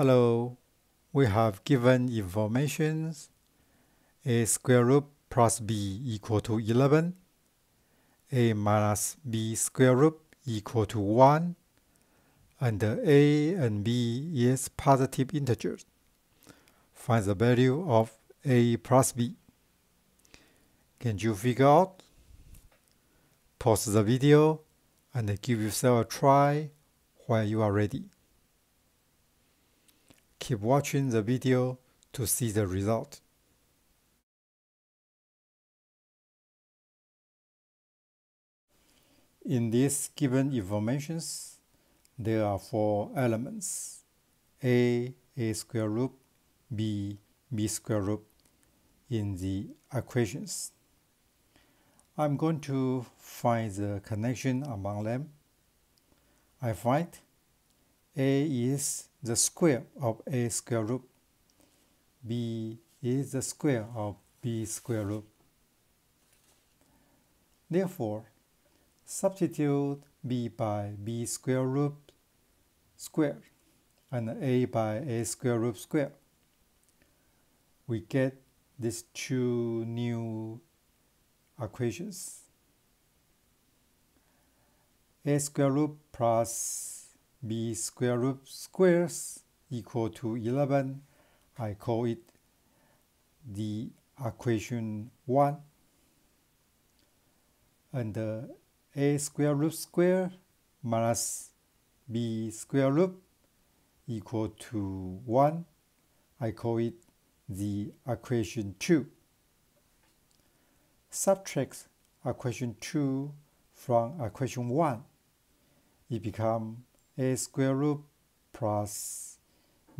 Hello, we have given informations a square root plus b equal to 11, a minus b square root equal to 1, and a and b is positive integers. Find the value of a plus b. Can you figure out? Pause the video and give yourself a try while you are ready. Keep watching the video to see the result. In these given informations, there are four elements: a square root, b square root in the equations. I'm going to find the connection among them. I find a is the square of a square root, b is the square of b square root. Therefore, substitute b by b square root square and a by a square root square. We get these two new equations. A square root plus b square root squares equal to 11. I call it the equation 1. And a square root square minus b square root equal to 1. I call it the equation 2. Subtract equation 2 from equation 1. It becomes a square root plus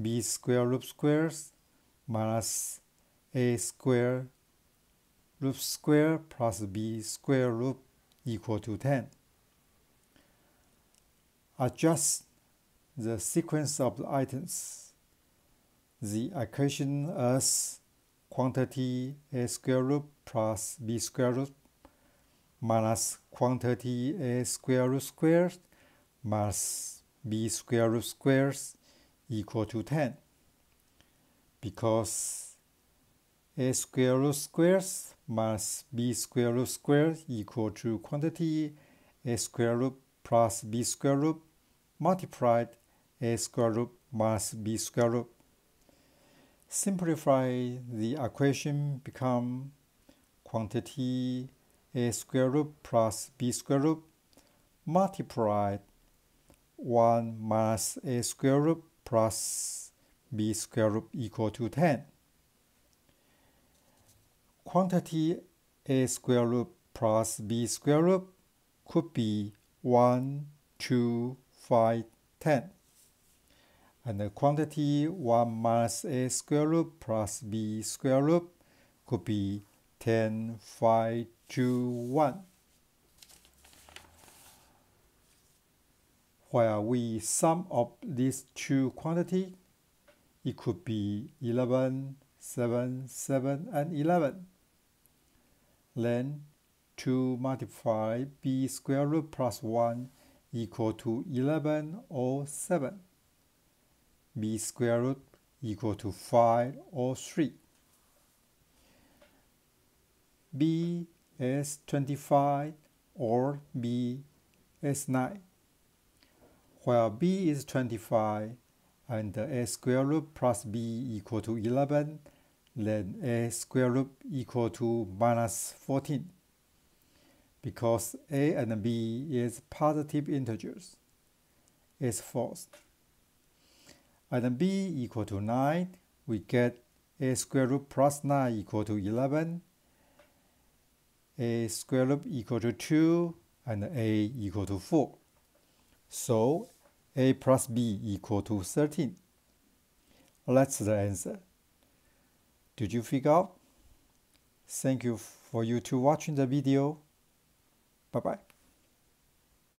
b square root squares minus a square root square plus b square root equal to 10. Adjust the sequence of the items. The equation as quantity a square root plus b square root minus quantity a square root squares minus b square root squares equal to 10, because a square root squares minus b square root squares equal to quantity a square root plus b square root multiplied a square root minus b square root. Simplify the equation, become quantity a square root plus b square root multiplied 1 minus a square root plus b square root equal to 10. Quantity a square root plus b square root could be 1, 2, 5, 10. And the quantity 1 minus a square root plus b square root could be 10, 5, 2, 1. Where we sum up these two quantities, it could be 11, 7, 7, and 11. Then 2 multiply b square root plus 1 equal to 11 or 7. B square root equal to 5 or 3. B is 25 or b is 9. Where b is 25 and a square root plus b equal to 11, then a square root equal to minus 14, because a and b is positive integers. It's false. And b equal to 9, we get a square root plus 9 equal to 11, a square root equal to 2, and a equal to 4. So a plus b equal to 13. That's the answer. Did you figure out? Thank you for watching the video. Bye-bye.